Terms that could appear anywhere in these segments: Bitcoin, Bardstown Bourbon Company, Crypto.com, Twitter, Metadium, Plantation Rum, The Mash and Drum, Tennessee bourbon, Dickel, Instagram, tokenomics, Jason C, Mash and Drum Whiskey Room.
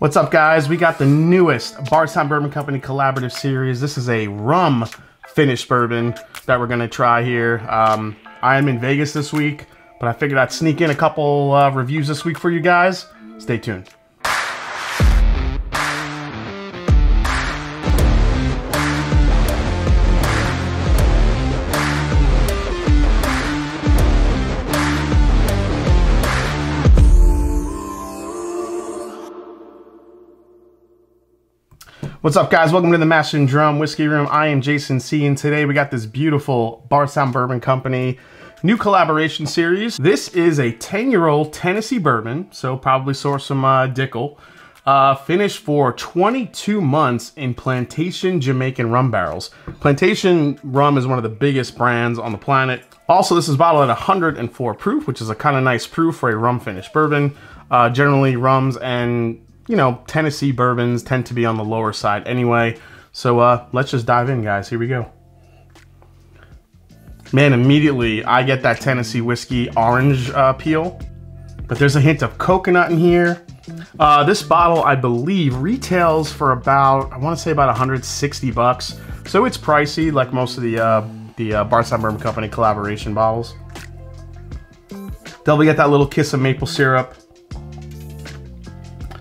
What's up, guys? We got the newest Bardstown Bourbon Company collaborative series. This is a rum finished bourbon that we're gonna try here. I am in Vegas this week, but I figured I'd sneak in a couple reviews this week for you guys. Stay tuned. What's up, guys? Welcome to the Mash and Drum Whiskey Room. I am Jason C, and today we got this beautiful Bardstown Bourbon Company new collaboration series. This is a 10-year-old Tennessee bourbon, so probably sourced from Dickel, finished for 22 months in Plantation Jamaican rum barrels. Plantation Rum is one of the biggest brands on the planet. Also, this is bottled at 104 proof, which is a kind of nice proof for a rum finished bourbon. Generally, rums and Tennessee bourbons tend to be on the lower side anyway. So let's just dive in, guys. Here we go. Man, immediately I get that Tennessee whiskey orange peel, but there's a hint of coconut in here. This bottle, I believe, retails for about, I want to say about 160 bucks. So it's pricey, like most of the Bardstown Bourbon Company collaboration bottles. Then we get that little kiss of maple syrup.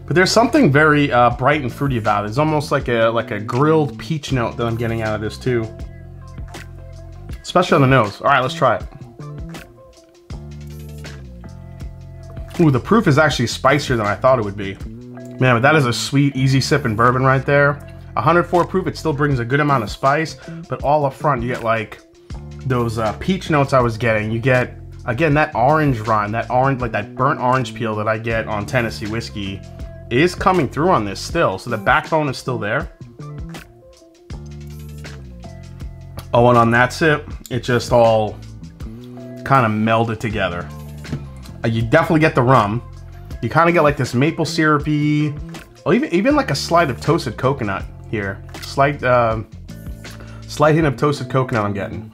But there's something very bright and fruity about it. It's almost like a grilled peach note that I'm getting out of this too. Especially on the nose. All right, let's try it. Ooh, the proof is actually spicier than I thought it would be. Man, but that is a sweet, easy sipping bourbon right there. 104 proof, it still brings a good amount of spice, but all up front you get like those peach notes I was getting. You get, again, that orange rind, that orange, like that burnt orange peel that I get on Tennessee whiskey is coming through on this still, so the backbone is still there. Oh, and on that sip, it just all kind of melded together. You definitely get the rum. You kind of get like this maple syrupy, or even like a slight of toasted coconut here. Slight hint of toasted coconut I'm getting.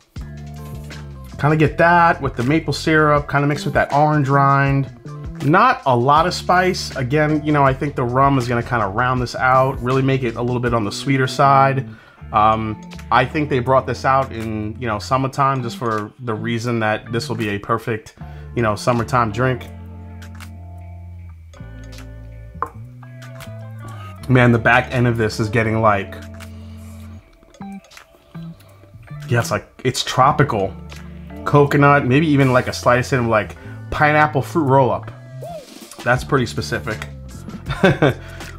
Kind of get that with the maple syrup, kind of mixed with that orange rind. Not a lot of spice. Again, I think the rum is gonna kind of round this out, really make it a little bit on the sweeter side. I think they brought this out in, summertime, just for the reason that this will be a perfect, summertime drink. Man, the back end of this is getting like, yeah, it's like, it's tropical. Coconut, maybe even like a slice of like pineapple fruit roll-up. That's pretty specific.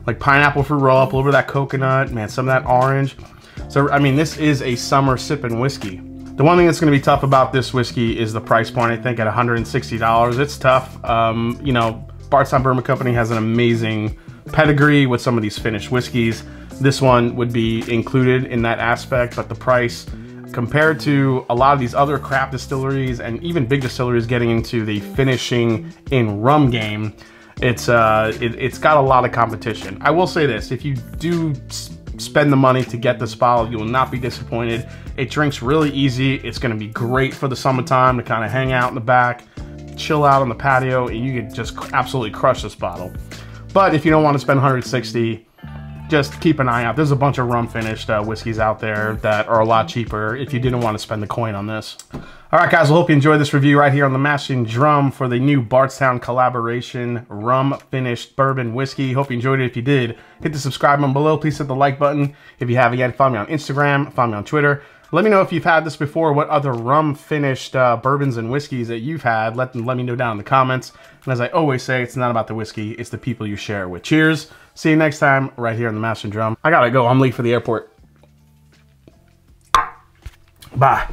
Like pineapple fruit roll-up, a little bit of that coconut, man, some of that orange. So, I mean, this is a summer sipping whiskey. The one thing that's gonna be tough about this whiskey is the price point, I think, at $160. It's tough. Bardstown Bourbon Company has an amazing pedigree with some of these finished whiskeys. This one would be included in that aspect, but the price, compared to a lot of these other craft distilleries and even big distilleries getting into the finishing in rum game, it's got a lot of competition. I will say this, if you do spend the money to get this bottle, you will not be disappointed. It drinks really easy. It's gonna be great for the summertime to kind of hang out in the back, chill out on the patio, and you could just absolutely crush this bottle. But if you don't want to spend 160, just keep an eye out. There's a bunch of rum finished whiskeys out there that are a lot cheaper if you didn't want to spend the coin on this. All right, guys, I hope you enjoyed this review right here on the Mash and Drum for the new Bardstown collaboration rum finished bourbon whiskey. Hope you enjoyed it. If you did, hit the subscribe button below. Please hit the like button. If you haven't yet, follow me on Instagram, follow me on Twitter. Let me know if you've had this before, what other rum finished bourbons and whiskeys that you've had. Let me know down in the comments. And as I always say, it's not about the whiskey, it's the people you share it with. Cheers. See you next time right here on the Mash and Drum. I gotta go, I'm late for the airport. Bye.